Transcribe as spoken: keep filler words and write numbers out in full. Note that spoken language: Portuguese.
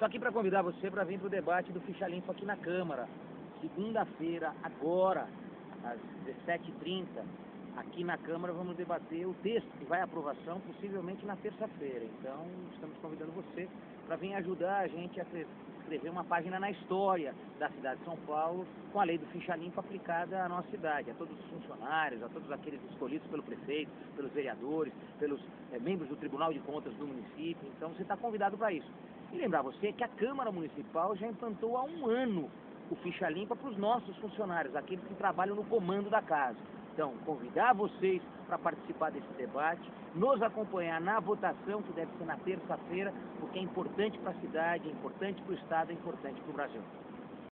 Estou aqui para convidar você para vir para o debate do Ficha Limpa aqui na Câmara, segunda-feira, agora, às dezessete e trinta, aqui na Câmara vamos debater o texto que vai à aprovação, possivelmente na terça-feira. Então, estamos convidando você para vir ajudar a gente a escrever uma página na história da cidade de São Paulo, com a lei do Ficha Limpa aplicada à nossa cidade, a todos os funcionários, a todos aqueles escolhidos pelo prefeito, pelos vereadores, pelos é, membros do Tribunal de Contas do município. Então, você está convidado para isso. E lembrar você que a Câmara Municipal já implantou há um ano o Ficha Limpa para os nossos funcionários, aqueles que trabalham no comando da casa. Então, convidar vocês para participar desse debate, nos acompanhar na votação, que deve ser na terça-feira, porque é importante para a cidade, é importante para o Estado, é importante para o Brasil.